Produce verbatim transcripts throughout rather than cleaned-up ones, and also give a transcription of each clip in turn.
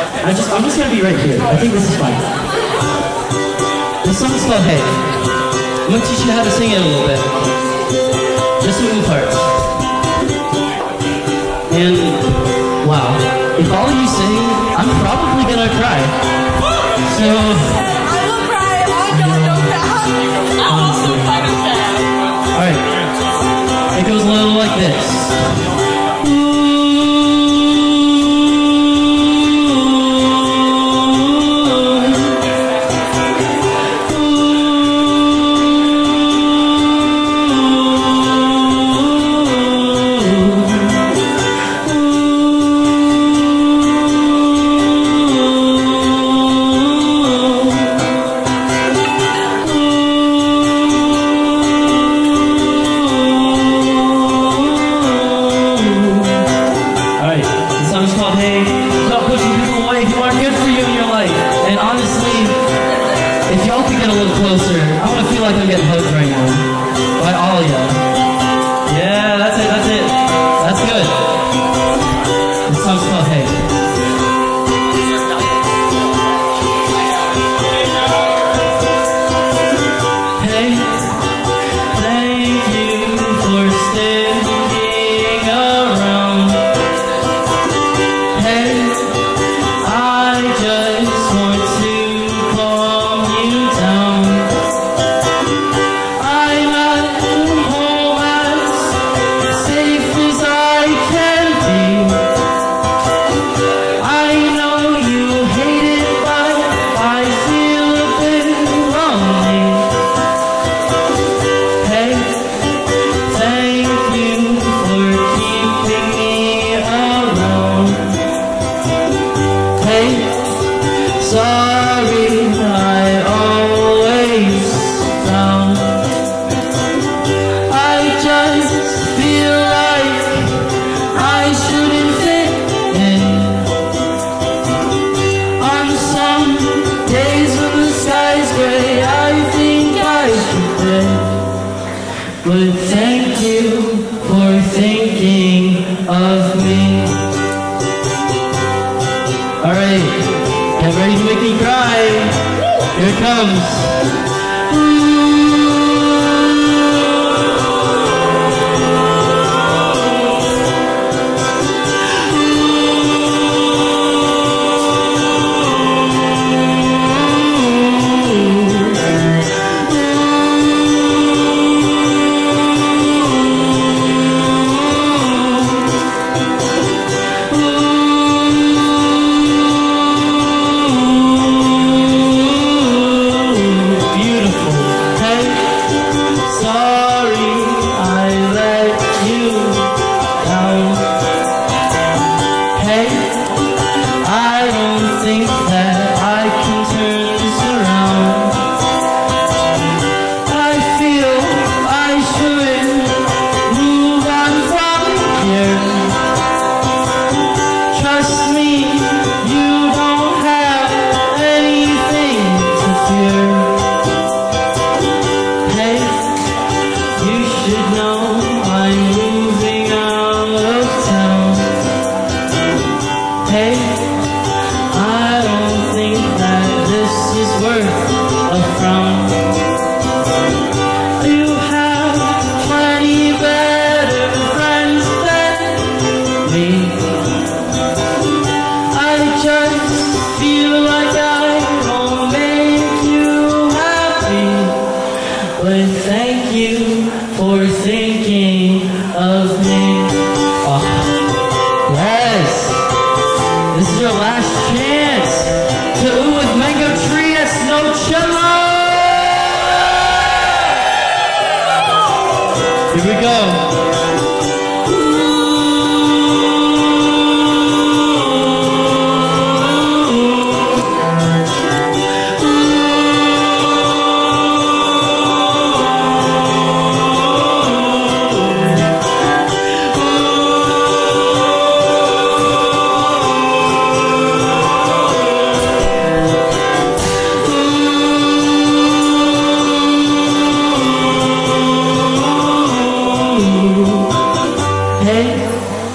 I just, I'm just going to be right here. I think this is fine. The song's called Hey. I'm going to teach you how to sing it a little bit. Just little parts. And, wow. If all of you sing, I'm probably going to cry. So... I will cry. I don't know that. I'm also fucking sad. Alright. It goes a little like this.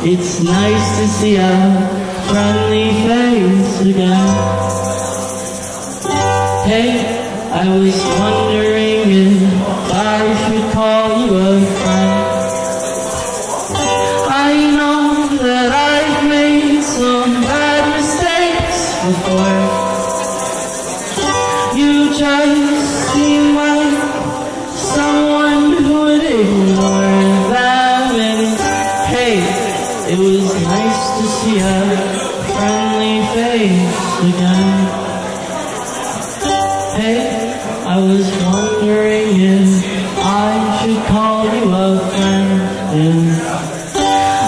It's nice to see a friendly face you down. Hey, I was wondering if I should call you a friend. I know that I've made some bad mistakes before. You just seem like someone who would ignore them. And hey, it was nice to see her friendly face again. Hey, I was wondering if I should call you a friend. And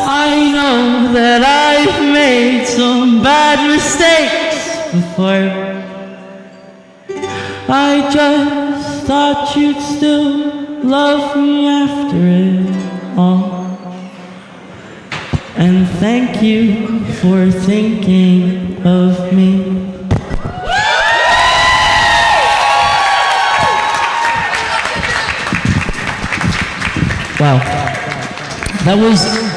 I know that I've made some bad mistakes before. I just thought you'd still love me after it all. And thank you for thinking of me. Wow. That was